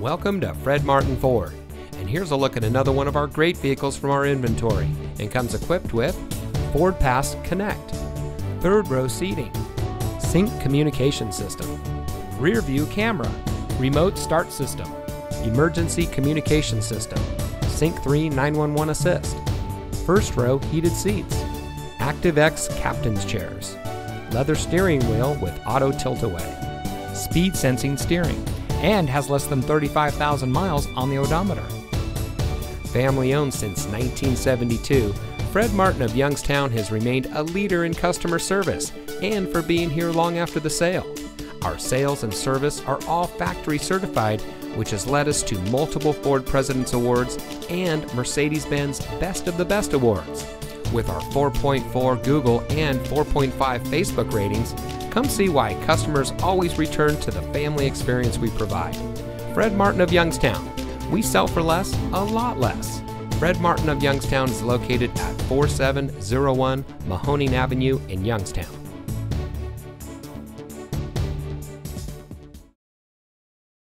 Welcome to Fred Martin Ford, and here's a look at another one of our great vehicles from our inventory, and comes equipped with FordPass Connect, third row seating, sync communication system, rear view camera, remote start system, emergency communication system, Sync 3 911 assist, first row heated seats, ActiveX captain's chairs, leather steering wheel with auto tilt-away, speed sensing steering, and has less than 35,000 miles on the odometer. Family owned since 1972, Fred Martin of Youngstown has remained a leader in customer service and for being here long after the sale. Our sales and service are all factory certified, which has led us to multiple Ford President's Awards and Mercedes-Benz Best of the Best Awards. With our 4.4 Google and 4.5 Facebook ratings, come see why customers always return to the family experience we provide. Fred Martin of Youngstown. We sell for less, a lot less. Fred Martin of Youngstown is located at 4701 Mahoning Avenue in Youngstown.